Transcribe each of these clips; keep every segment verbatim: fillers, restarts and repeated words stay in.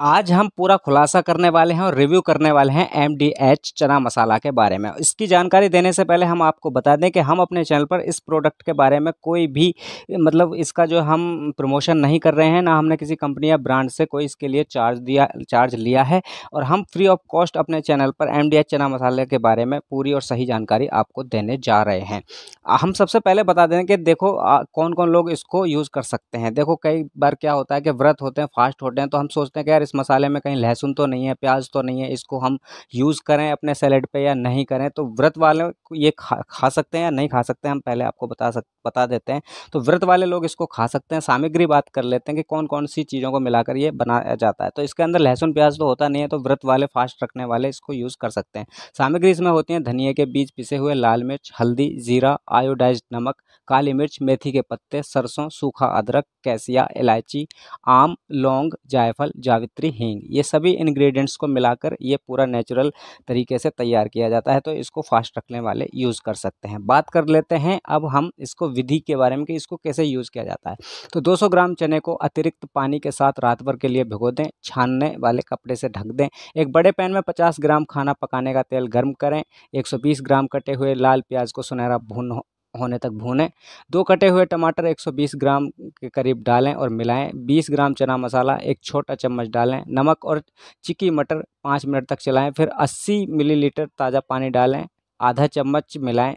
आज हम पूरा खुलासा करने वाले हैं और रिव्यू करने वाले हैं एम डी एच चना मसाला के बारे में। इसकी जानकारी देने से पहले हम आपको बता दें कि हम अपने चैनल पर इस प्रोडक्ट के बारे में कोई भी मतलब इसका जो हम प्रमोशन नहीं कर रहे हैं, ना हमने किसी कंपनी या ब्रांड से कोई इसके लिए चार्ज दिया चार्ज लिया है और हम फ्री ऑफ कॉस्ट अपने चैनल पर एम डी एच चना मसाले के बारे में पूरी और सही जानकारी आपको देने जा रहे हैं। हम सबसे पहले बता दें कि देखो कौन कौन लोग इसको यूज़ कर सकते हैं। देखो कई बार क्या होता है कि व्रत होते हैं, फास्ट होते हैं, तो हम सोचते हैं कि इस मसाले में कहीं लहसुन तो नहीं है, प्याज तो नहीं है, इसको हम यूज़ करें अपने सैलेड पे या नहीं करें। तो व्रत वाले ये खा खा सकते हैं या नहीं खा सकते हैं, हम पहले आपको बता सक बता देते हैं। तो व्रत वाले लोग इसको खा सकते हैं। सामग्री बात कर लेते हैं कि कौन कौन सी चीज़ों को मिलाकर ये बनाया जाता है। तो इसके अंदर लहसुन प्याज तो होता नहीं है, तो व्रत वाले फास्ट रखने वाले इसको यूज़ कर सकते हैं। सामग्री इसमें होती हैं धनिया के बीज, पिसे हुए लाल मिर्च, हल्दी, जीरा, आयोडाइज्ड नमक, काली मिर्च, मेथी के पत्ते, सरसों, सूखा अदरक, कैसिया, इलायची, आम, लौंग, जायफल, जावित्री, हींग। ये सभी इंग्रेडिएंट्स को मिलाकर ये पूरा नेचुरल तरीके से तैयार किया जाता है। तो इसको फास्ट रखने वाले यूज़ कर सकते हैं। बात कर लेते हैं अब हम इसको विधि के बारे में कि इसको कैसे यूज़ किया जाता है। तो दो सौ ग्राम चने को अतिरिक्त पानी के साथ रात भर के लिए भिगो दें। छानने वाले कपड़े से ढक दें। एक बड़े पैन में पचास ग्राम खाना पकाने का तेल गर्म करें। एक सौ बीस ग्राम कटे हुए लाल प्याज को सुनहरा भून होने तक भूनें। दो कटे हुए टमाटर एक सौ बीस ग्राम के करीब डालें और मिलाएं। बीस ग्राम चना मसाला एक छोटा चम्मच डालें। नमक और चिकी मटर पाँच मिनट तक चलाएं। फिर अस्सी मिलीलीटर ताज़ा पानी डालें, आधा चम्मच मिलाएं।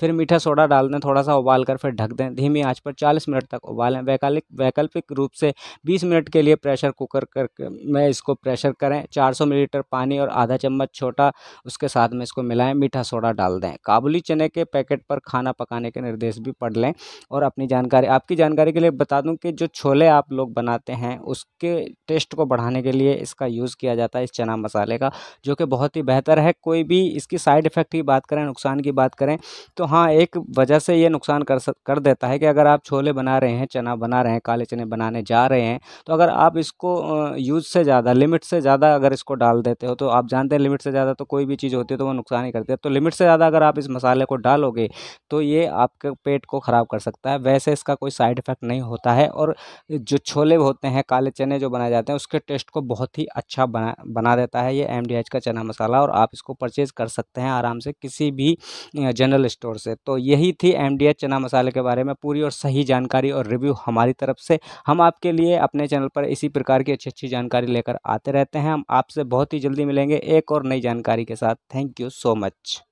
फिर मीठा सोडा डाल दें, थोड़ा सा उबाल कर फिर ढक दें। धीमी आंच पर चालीस मिनट तक उबालें। वैकल्पिक वैकल्पिक रूप से बीस मिनट के लिए प्रेशर कुकर कर में इसको प्रेशर करें। चार सौ मिलीलीटर पानी और आधा चम्मच छोटा उसके साथ में इसको मिलाएं। मीठा सोडा डाल दें। काबुली चने के पैकेट पर खाना पकाने के निर्देश भी पढ़ लें। और अपनी जानकारी आपकी जानकारी के लिए बता दूँ कि जो छोले आप लोग बनाते हैं उसके टेस्ट को बढ़ाने के लिए इसका यूज़ किया जाता है, इस चना मसाले का, जो कि बहुत ही बेहतर है। कोई भी इसकी साइड इफ़ेक्ट की बात करें, नुकसान की बात करें, तो हाँ एक वजह से ये नुकसान कर सक कर देता है कि अगर आप छोले बना रहे हैं, चना बना रहे हैं, काले चने बनाने जा रहे हैं, तो अगर आप इसको यूज़ से ज़्यादा, लिमिट से ज़्यादा अगर इसको डाल देते हो, तो आप जानते हैं लिमिट से ज़्यादा तो कोई भी चीज़ होती है तो वो नुकसान ही करती है। तो लिमिट से ज़्यादा अगर आप इस मसाले को डालोगे तो ये आपके पेट को ख़राब कर सकता है। वैसे इसका कोई साइड इफ़ेक्ट नहीं होता है और जो छोले होते हैं, काले चने जो बनाए जाते हैं, उसके टेस्ट को बहुत ही अच्छा बना बना देता है ये एम डी एच का चना मसाला। और आप इसको परचेज़ कर सकते हैं आराम से किसी भी जनरल स्टोर से। तो यही थी एम डी एच चना मसाले के बारे में पूरी और सही जानकारी और रिव्यू हमारी तरफ से। हम आपके लिए अपने चैनल पर इसी प्रकार की अच्छी अच्छी जानकारी लेकर आते रहते हैं। हम आपसे बहुत ही जल्दी मिलेंगे एक और नई जानकारी के साथ। Thank you so much.